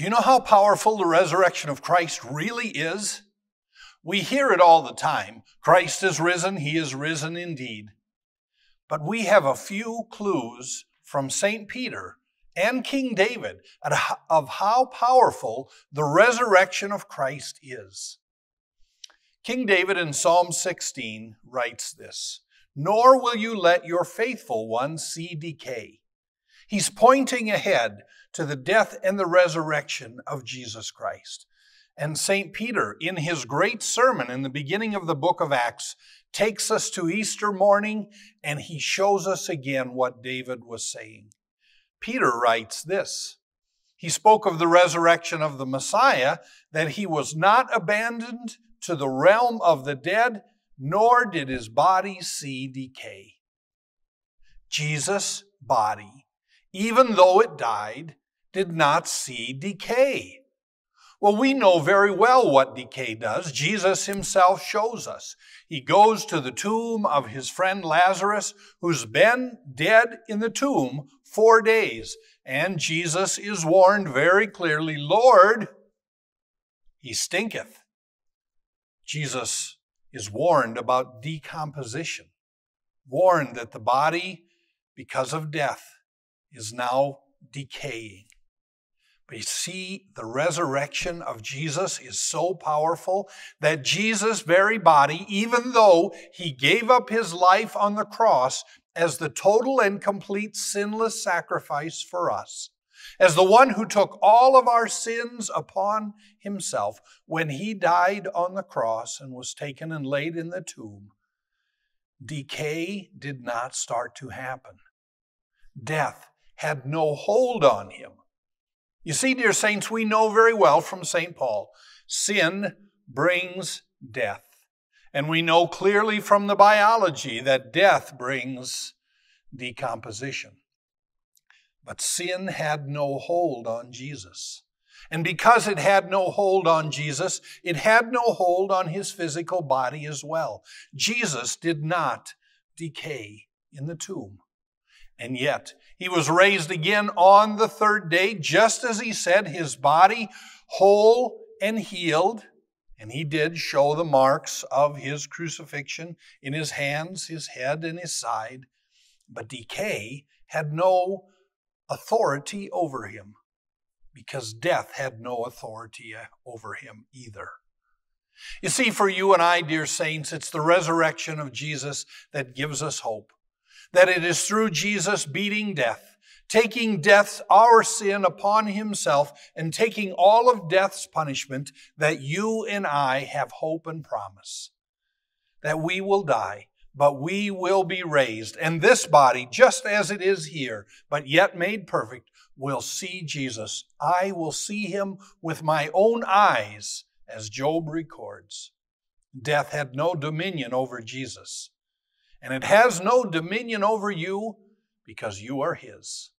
Do you know how powerful the resurrection of Christ really is? We hear it all the time. Christ is risen. He is risen indeed. But we have a few clues from St. Peter and King David of how powerful the resurrection of Christ is. King David in Psalm 16 writes this, "Nor will you let your faithful one see decay." He's pointing ahead to the death and the resurrection of Jesus Christ. And St. Peter, in his great sermon in the beginning of the book of Acts, takes us to Easter morning, and he shows us again what David was saying. Peter writes this. He spoke of the resurrection of the Messiah, that he was not abandoned to the realm of the dead, nor did his body see decay. Jesus' body, even though it died, did not see decay. Well, we know very well what decay does. Jesus himself shows us. He goes to the tomb of his friend Lazarus, who's been dead in the tomb 4 days. And Jesus is warned very clearly, "Lord, he stinketh." Jesus is warned about decomposition, warned that the body, because of death, is now decaying. We see the resurrection of Jesus is so powerful that Jesus' very body, even though he gave up his life on the cross as the total and complete sinless sacrifice for us, as the one who took all of our sins upon himself when he died on the cross and was taken and laid in the tomb, decay did not start to happen. Death had no hold on him. You see, dear saints, we know very well from St. Paul, sin brings death. And we know clearly from the biology that death brings decomposition. But sin had no hold on Jesus. And because it had no hold on Jesus, it had no hold on his physical body as well. Jesus did not decay in the tomb. And yet, he was raised again on the 3rd day, just as he said, his body whole and healed. And he did show the marks of his crucifixion in his hands, his head, and his side. But decay had no authority over him, because death had no authority over him either. You see, for you and I, dear saints, it's the resurrection of Jesus that gives us hope. That it is through Jesus beating death, taking death's, our sin upon himself, and taking all of death's punishment, that you and I have hope and promise. That we will die, but we will be raised. And this body, just as it is here, but yet made perfect, will see Jesus. I will see him with my own eyes, as Job records. Death had no dominion over Jesus. And it has no dominion over you because you are his.